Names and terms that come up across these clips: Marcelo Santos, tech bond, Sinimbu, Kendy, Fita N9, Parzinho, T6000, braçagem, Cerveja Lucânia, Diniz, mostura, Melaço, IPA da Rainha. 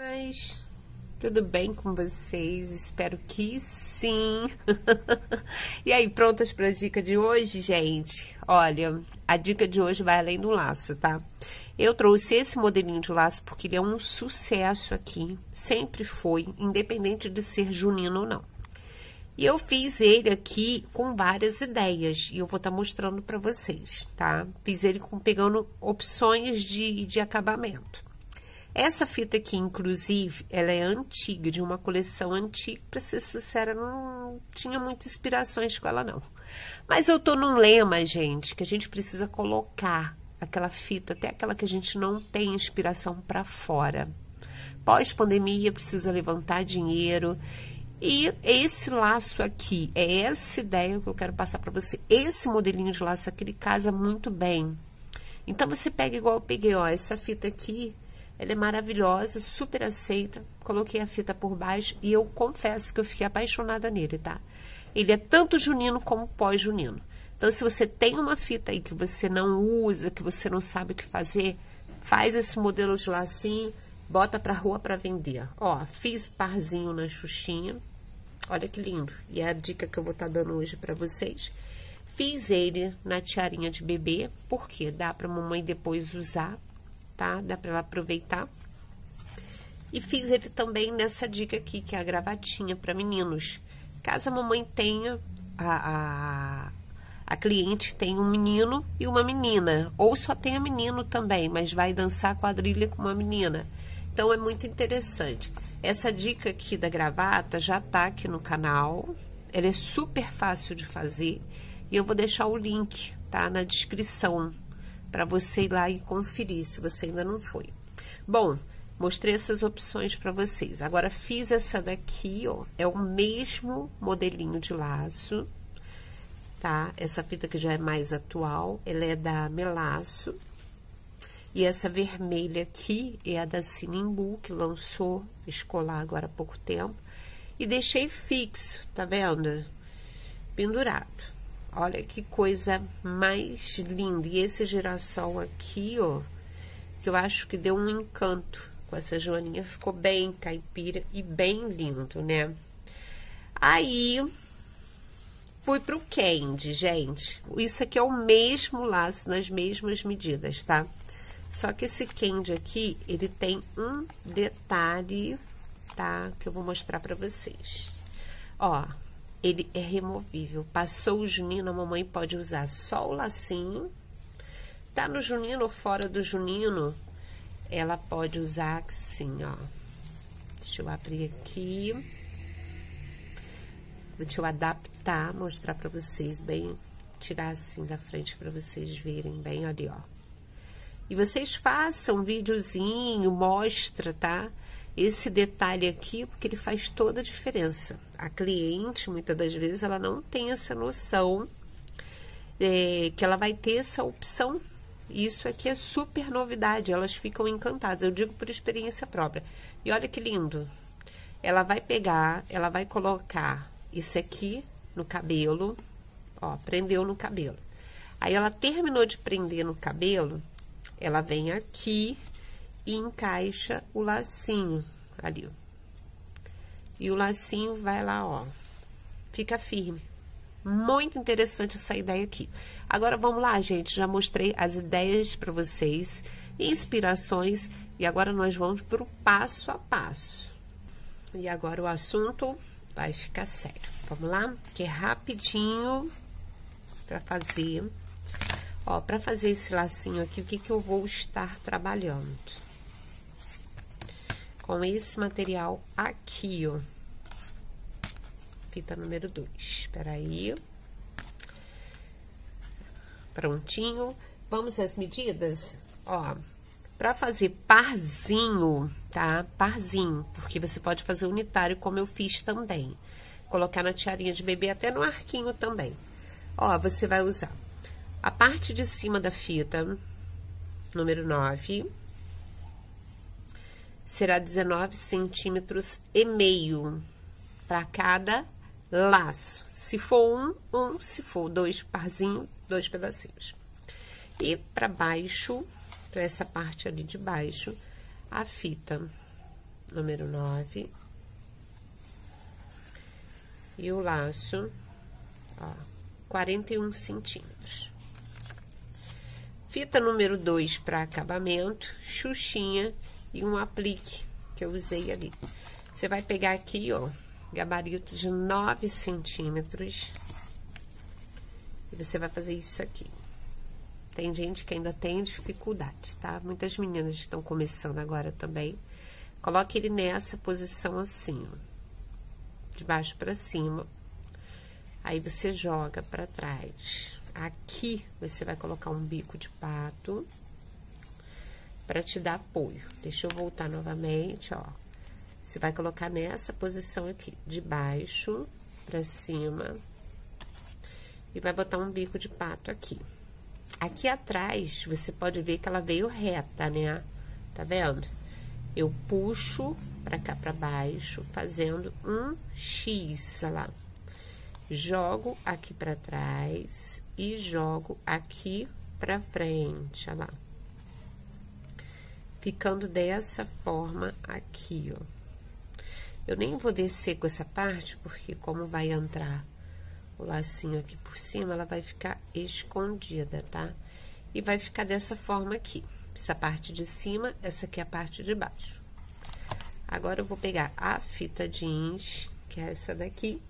Mas tudo bem com vocês? Espero que sim. E aí, prontas para a dica de hoje, gente? Olha, a dica de hoje vai além do laço, tá? Eu trouxe esse modelinho de laço porque ele é um sucesso aqui, sempre foi, independente de ser junino ou não. E eu fiz ele aqui com várias ideias, e eu vou estar mostrando pra vocês, tá? Fiz ele pegando opções de acabamento. Essa fita aqui, inclusive, ela é antiga, de uma coleção antiga, pra ser sincera, não tinha muitas inspirações com ela, não. Mas eu tô num lema, gente, que a gente precisa colocar aquela fita, até aquela que a gente não tem inspiração, pra fora. Pós-pandemia, precisa levantar dinheiro. E esse laço aqui, é essa ideia que eu quero passar pra você. Esse modelinho de laço aqui, ele casa muito bem. Então, você pega igual eu peguei, ó, essa fita aqui, ela é maravilhosa, super aceita. Coloquei a fita por baixo e eu confesso que eu fiquei apaixonada nele, tá? Ele é tanto junino como pós-junino. Então, se você tem uma fita aí que você não usa, que você não sabe o que fazer, faz esse modelo de lacinho, bota pra rua pra vender. Ó, fiz parzinho na xuxinha. Olha que lindo. E é a dica que eu vou estar dando hoje pra vocês. Fiz ele na tiarinha de bebê, porque dá pra mamãe depois usar, tá? Dá pra ela aproveitar. E fiz ele também nessa dica aqui, que é a gravatinha pra meninos. Caso a mamãe tenha, a cliente tem um menino e uma menina. Ou só tenha menino também, mas vai dançar quadrilha com uma menina. Então, é muito interessante. Essa dica aqui da gravata já tá aqui no canal. Ela é super fácil de fazer. E eu vou deixar o link, tá? Na descrição, pra você ir lá e conferir, se você ainda não foi. Bom, mostrei essas opções pra vocês. Agora, fiz essa daqui, ó. É o mesmo modelinho de laço, tá? Essa fita que já é mais atual. Ela é da Melaço. E essa vermelha aqui é a da Sinimbu, que lançou escolar agora há pouco tempo. E deixei fixo, tá vendo? Pendurado. Olha que coisa mais linda. E esse girassol aqui, ó, que eu acho que deu um encanto com essa joaninha. Ficou bem caipira e bem lindo, né? Aí, fui pro Kendy, gente. Isso aqui é o mesmo laço, nas mesmas medidas, tá? Só que esse Kendy aqui, ele tem um detalhe, tá? Que eu vou mostrar pra vocês. Ó, ele é removível. Passou o junino, a mamãe pode usar só o lacinho. Tá no junino ou fora do junino, ela pode usar assim, ó. Deixa eu abrir aqui. Deixa eu adaptar, mostrar pra vocês bem. Tirar assim da frente pra vocês verem bem ali, ó. E vocês façam um videozinho, mostra, tá? Esse detalhe aqui, porque ele faz toda a diferença. A cliente, muitas das vezes, ela não tem essa noção que ela vai ter essa opção. Isso aqui é super novidade, elas ficam encantadas, eu digo por experiência própria. E olha que lindo! Ela vai pegar, ela vai colocar isso aqui no cabelo, ó, prendeu no cabelo. Aí, ela terminou de prender no cabelo, ela vem aqui e encaixa o lacinho ali, ó. E o lacinho vai lá, ó. Fica firme. Muito interessante essa ideia aqui. Agora, vamos lá, gente. Já mostrei as ideias pra vocês, inspirações. E agora, nós vamos pro passo a passo. E agora, o assunto vai ficar sério. Vamos lá? Que é rapidinho pra fazer. Ó, pra fazer esse lacinho aqui, o que que eu vou estar trabalhando? Com esse material aqui, ó. Fita número 2. Espera aí. Prontinho. Vamos às medidas? Ó, pra fazer parzinho, tá? Parzinho, porque você pode fazer unitário, como eu fiz também. Colocar na tiarinha de bebê, até no arquinho também. Ó, você vai usar a parte de cima da fita, número 9, será 19 centímetros e meio para cada laço. Se for um, se for dois parzinhos, dois pedacinhos. E para baixo, para essa parte ali de baixo, a fita número 9. E o laço, ó, 41 centímetros. Fita número 2 para acabamento, xuxinha e um aplique que eu usei ali. Você vai pegar aqui, ó, gabarito de 9 centímetros. E você vai fazer isso aqui. Tem gente que ainda tem dificuldade, tá? Muitas meninas estão começando agora também. Coloque ele nessa posição assim, ó. De baixo pra cima. Aí você joga pra trás. Aqui você vai colocar um bico de pato pra te dar apoio. Deixa eu voltar novamente, ó. Você vai colocar nessa posição aqui, de baixo pra cima. E vai botar um bico de pato aqui. Aqui atrás, você pode ver que ela veio reta, né? Tá vendo? Eu puxo pra cá, pra baixo, fazendo um X, olha lá. Jogo aqui pra trás e jogo aqui pra frente, olha lá. Ficando dessa forma aqui, ó. Eu nem vou descer com essa parte, porque como vai entrar o lacinho aqui por cima, ela vai ficar escondida, tá? E vai ficar dessa forma aqui. Essa parte de cima, essa aqui é a parte de baixo. Agora, eu vou pegar a fita jeans, que é essa daqui.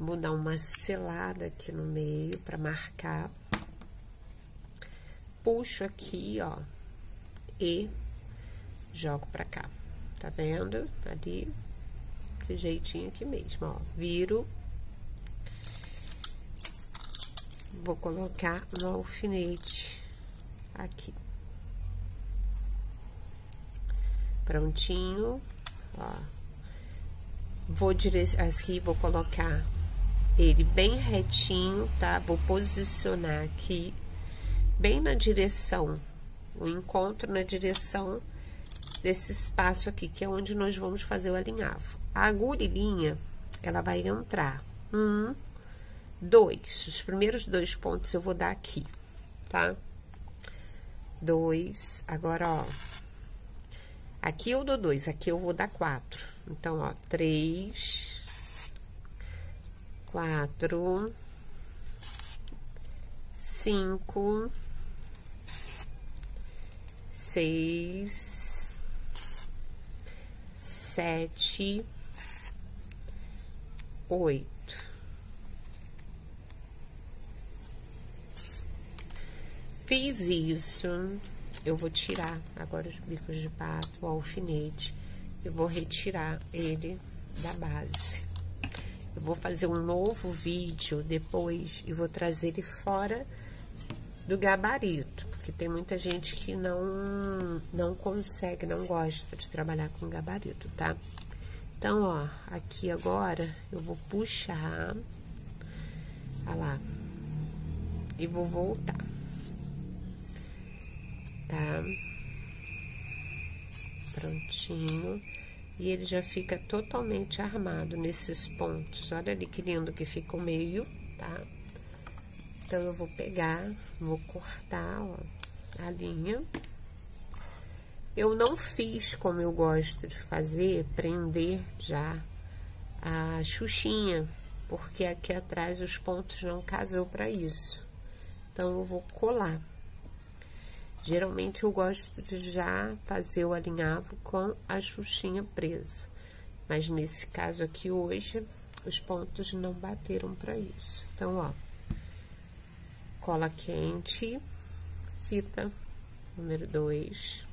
Vou dar uma selada aqui no meio pra marcar. Puxo aqui, ó, e jogo pra cá. Tá vendo? Ali. Desse jeitinho aqui mesmo, ó, viro, vou colocar um alfinete aqui, prontinho, ó, vou direcionar aqui, vou colocar ele bem retinho, tá? Vou posicionar aqui, bem na direção, o encontro na direção desse espaço aqui, que é onde nós vamos fazer o alinhavo. A agulha e linha, ela vai entrar 1, 2. Os primeiros 2 pontos eu vou dar aqui, tá? 2, agora, ó. Aqui eu dou 2, aqui eu vou dar 4. Então, ó, 3, 4, 5, 6, 7, 8. Fiz isso. Eu vou tirar agora os bicos de pato, o alfinete. Eu vou retirar ele da base. Eu vou fazer um novo vídeo depois e vou trazer ele fora do gabarito. Porque tem muita gente que não consegue, não gosta de trabalhar com gabarito, tá? Então, ó, aqui agora eu vou puxar, ó lá, e vou voltar, tá? Prontinho. E ele já fica totalmente armado nesses pontos. Olha ali que lindo que fica o meio, tá? Então, eu vou pegar, vou cortar, ó, a linha. Eu não fiz como eu gosto de fazer, prender já a xuxinha, porque aqui atrás os pontos não casou pra isso. Então, eu vou colar. Geralmente, eu gosto de já fazer o alinhavo com a xuxinha presa. Mas, nesse caso aqui, hoje, os pontos não bateram pra isso. Então, ó, cola quente, fita número 2...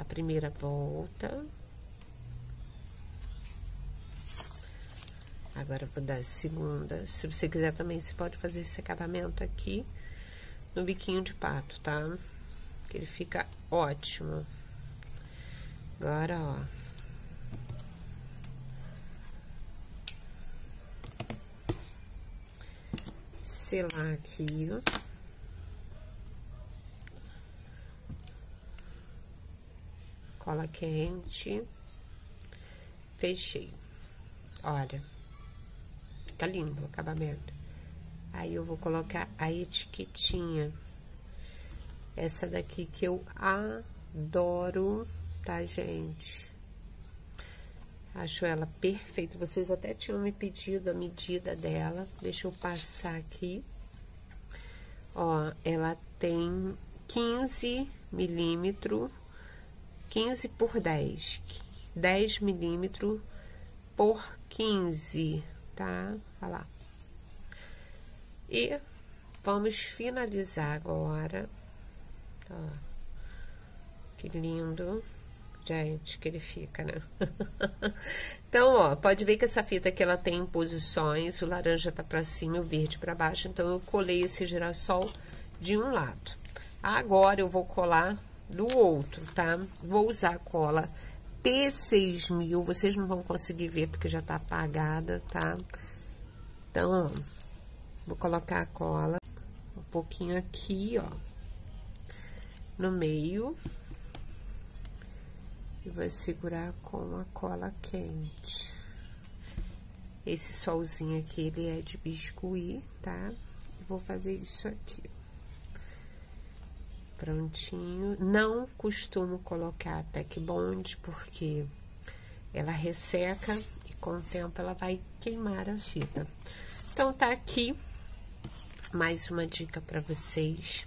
A primeira volta. Agora, eu vou dar a segunda. Se você quiser também, você pode fazer esse acabamento aqui no biquinho de pato, tá? Que ele fica ótimo. Agora, ó. Selar aqui, ó. Cola quente, fechei. Olha, tá lindo o acabamento. Aí eu vou colocar a etiquetinha. Essa daqui que eu adoro, tá, gente? Acho ela perfeita. Vocês até tinham me pedido a medida dela. Deixa eu passar aqui. Ó, ela tem 15 milímetros, 15 por 10. 10 milímetros por 15, tá? Olha lá. E vamos finalizar agora. Ó, que lindo, gente, que ele fica, né? Então, ó, pode ver que essa fita aqui, ela tem posições, o laranja tá pra cima e o verde pra baixo. Então, eu colei esse girassol de um lado. Agora, eu vou colar do outro, tá? Vou usar a cola T6000, vocês não vão conseguir ver porque já tá apagada, tá? Então, ó, vou colocar a cola um pouquinho aqui, ó, no meio. E vai segurar com a cola quente. Esse solzinho aqui, ele é de biscuit, tá? Vou fazer isso aqui. Prontinho. Não costumo colocar a tech bond, porque ela resseca e com o tempo ela vai queimar a fita. Então, tá aqui mais uma dica pra vocês.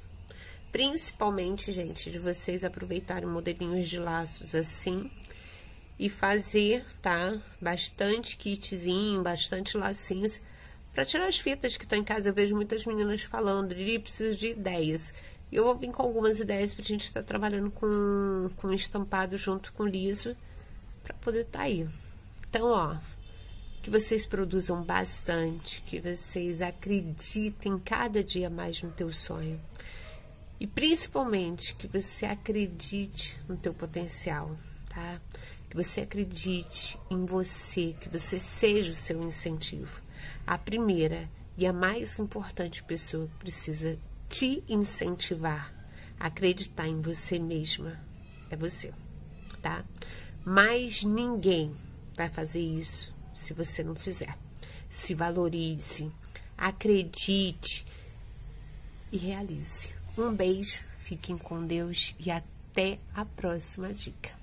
Principalmente, gente, de vocês aproveitarem modelinhos de laços assim e fazer, tá? Bastante kitzinho, bastante lacinhos para tirar as fitas que estão em casa. Eu vejo muitas meninas falando, de preciso de ideias. E eu vou vir com algumas ideias pra gente estar trabalhando com estampado junto com liso para poder tá aí. Então, ó, que vocês produzam bastante, que vocês acreditem cada dia mais no teu sonho. E principalmente que você acredite no teu potencial, tá? Que você acredite em você, que você seja o seu incentivo. A primeira e a mais importante pessoa que precisa te incentivar a acreditar em você mesma é você, tá? Mas ninguém vai fazer isso se você não fizer. Se valorize, acredite e realize. Um beijo, fiquem com Deus e até a próxima dica.